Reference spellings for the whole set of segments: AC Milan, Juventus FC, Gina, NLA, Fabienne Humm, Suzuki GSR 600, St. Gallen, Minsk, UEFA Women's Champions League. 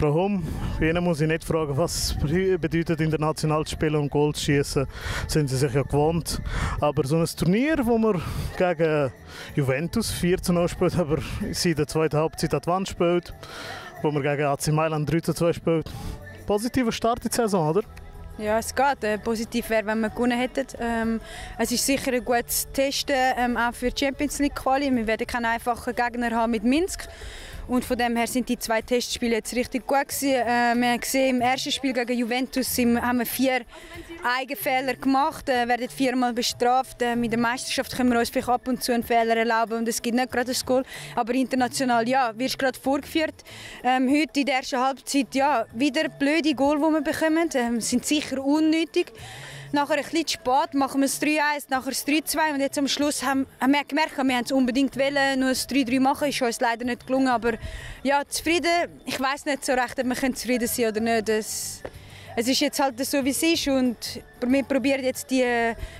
Frau Humm, jenen muss ich nicht fragen, was bedeutet international zu spielen und Goal zu schießen. Sind sie sich ja gewohnt. Aber so ein Turnier, wo wir gegen Juventus 4:0 spielt, aber sie in der zweiten Halbzeit an die Wand spielt, wo wir gegen AC Milan 3:2 spielt. Positiver Start in die Saison, oder? Ja, es geht. Positiv wäre, wenn wir gewonnen hätten. Es ist sicher ein gutes Testen auch für die Champions League Quali. Wir werden keinen einfachen Gegner haben mit Minsk. Und von dem her sind die zwei Testspiele jetzt richtig gut gewesen. Wir haben gesehen, im ersten Spiel gegen Juventus haben wir 4 Eigenfehler gemacht, werden 4-mal bestraft. Mit der Meisterschaft können wir uns vielleicht ab und zu einen Fehler erlauben und es gibt nicht gerade ein Goal. Aber international, ja, wirst gerade vorgeführt. Heute in der ersten Halbzeit, ja, wieder blöde Goal, die wir bekommen, sind sicher unnötig. Nachher ein bisschen spät, machen wir es 3:1, nachher das 3:2 und jetzt am Schluss haben wir gemerkt, wir haben es unbedingt wollen, nur das 3:3 machen, ist uns leider nicht gelungen, aber ja, zufrieden, ich weiß nicht so recht, ob wir zufrieden sein können oder nicht. Es ist jetzt halt so, wie es ist und wir probieren jetzt die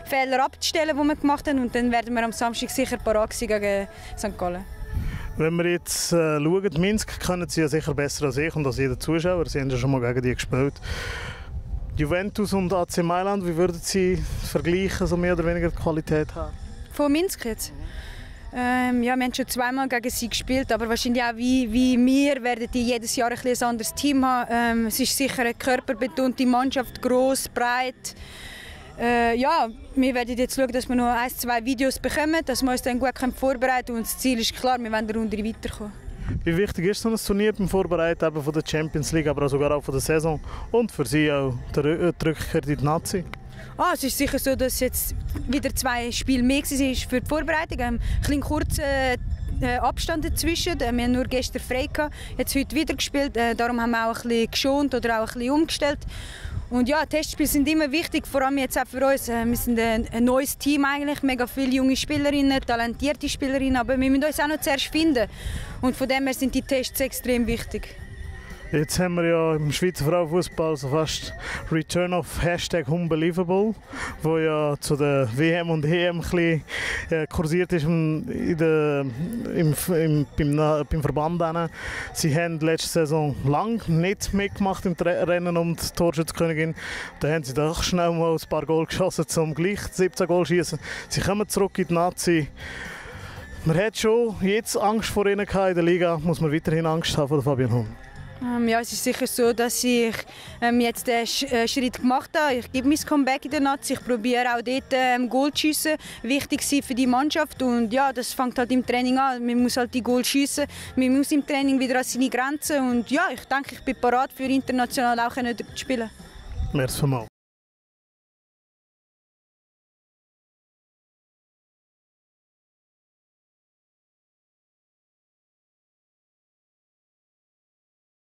Fehler abzustellen, die wir gemacht haben und dann werden wir am Samstag sicher parat sein gegen St. Gallen. Wenn wir jetzt schauen, Minsk können sie ja sicher besser als ich und als jeder Zuschauer, sie haben ja schon mal gegen die gespielt. Juventus und AC Mailand, wie würden Sie vergleichen, so mehr oder weniger die Qualität haben? Von Minsk jetzt? Ja, wir haben schon zweimal gegen sie gespielt, aber wahrscheinlich auch wie wir werden die jedes Jahr ein anderes Team haben. Es ist sicher eine körperbetonte Mannschaft, gross, breit. Ja, wir werden jetzt schauen, dass wir noch 1-2 Videos bekommen, dass wir uns dann gut vorbereiten können. Und das Ziel ist klar, wir wollen eine Runde weiterkommen. Wie wichtig ist so ein Turnier beim Vorbereiten von der Champions League, aber sogar auch von der Saison und für Sie auch die Rückkehr in die Nazi? Ah, es ist sicher so, dass jetzt wieder 2 Spiele mehr waren für die Vorbereitung. Ein bisschen kurzer Abstand dazwischen. Wir haben nur gestern frei gehabt, jetzt heute wieder gespielt. Darum haben wir auch ein bisschen geschont oder auch ein bisschen umgestellt. Und ja, Testspiele sind immer wichtig, vor allem jetzt auch für uns. Wir sind ein neues Team eigentlich, mega viele junge Spielerinnen, talentierte Spielerinnen, aber wir müssen uns auch noch zuerst finden. Und von dem her sind die Tests extrem wichtig. Jetzt haben wir ja im Schweizer Frauenfußball so fast Return of Hashtag Unbelievable, wo ja zu der WM und EM ein bisschen kursiert ist beim Verband. Sie haben letzte Saison lang nicht mitgemacht im Rennen um die Torschützenkönigin. Da haben sie doch schnell mal ein paar Goal geschossen, um gleich 17 Goal zu schießen. Sie kommen zurück in die Nazi. Man hat schon jetzt Angst vor ihnen gehabt in der Liga, muss man weiterhin Angst haben vor Fabienne Humm. Ja, es ist sicher so, dass ich jetzt den Schritt gemacht habe. Ich gebe mein Comeback in der Nazi. Ich probiere auch dort Goal zu schiessen. Wichtig ist für die Mannschaft. Und ja, das fängt halt im Training an. Man muss halt die Goal schiessen. Man muss im Training wieder an seine Grenzen. Und ja, ich denke, ich bin bereit, für international auch zu spielen. Merci vielmals.